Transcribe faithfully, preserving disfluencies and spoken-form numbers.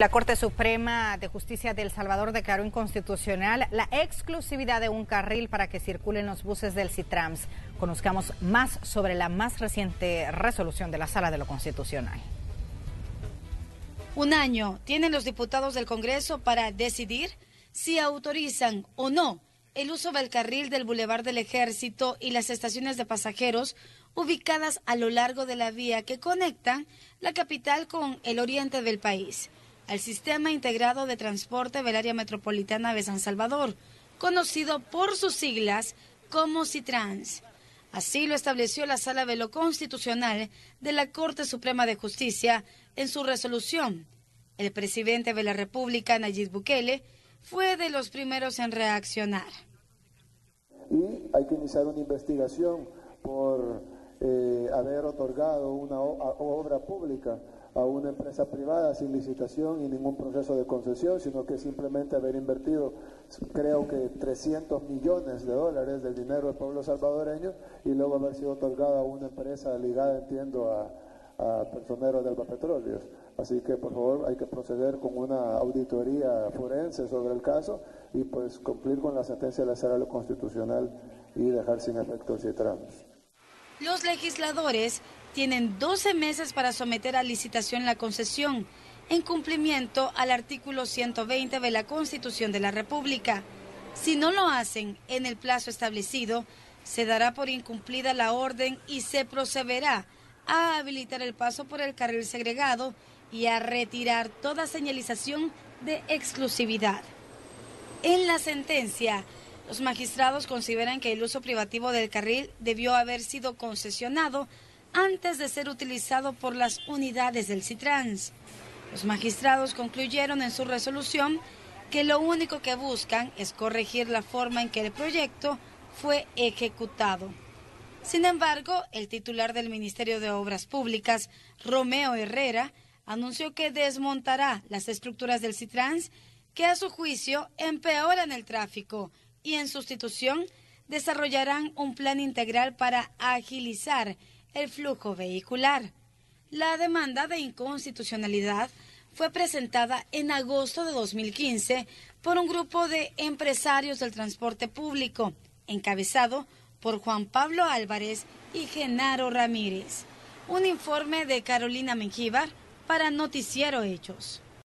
La Corte Suprema de Justicia de El Salvador declaró inconstitucional la exclusividad de un carril para que circulen los buses del Sitramss. Conozcamos más sobre la más reciente resolución de la Sala de lo Constitucional. Un año tienen los diputados del Congreso para decidir si autorizan o no el uso del carril del Boulevard del Ejército y las estaciones de pasajeros ubicadas a lo largo de la vía que conectan la capital con el oriente del país, al Sistema Integrado de Transporte del Área Metropolitana de San Salvador, conocido por sus siglas como CITRANS. Así lo estableció la Sala de lo Constitucional de la Corte Suprema de Justicia en su resolución. El presidente de la República, Nayib Bukele, fue de los primeros en reaccionar. Y hay que iniciar una investigación por eh, haber otorgado una obra pública a una empresa privada sin licitación y ningún proceso de concesión, sino que simplemente haber invertido, creo que trescientos millones de dólares del dinero del pueblo salvadoreño y luego haber sido otorgada a una empresa ligada, entiendo, a, a personeros de Alba Petróleos. Así que, por favor, hay que proceder con una auditoría forense sobre el caso y pues cumplir con la sentencia de la Sala de lo Constitucional y dejar sin efecto CITRANS. Los legisladores tienen doce meses para someter a licitación la concesión, en cumplimiento al artículo ciento veinte de la Constitución de la República. Si no lo hacen en el plazo establecido, se dará por incumplida la orden y se procederá a habilitar el paso por el carril segregado y a retirar toda señalización de exclusividad. En la sentencia, los magistrados consideran que el uso privativo del carril debió haber sido concesionado antes de ser utilizado por las unidades del CITRANS. Los magistrados concluyeron en su resolución que lo único que buscan es corregir la forma en que el proyecto fue ejecutado. Sin embargo, el titular del Ministerio de Obras Públicas, Romeo Herrera, anunció que desmontará las estructuras del CITRANS que a su juicio empeoran el tráfico y en sustitución desarrollarán un plan integral para agilizar el flujo vehicular. La demanda de inconstitucionalidad fue presentada en agosto de dos mil quince por un grupo de empresarios del transporte público, encabezado por Juan Pablo Álvarez y Genaro Ramírez. Un informe de Carolina Menjívar para Noticiero Hechos.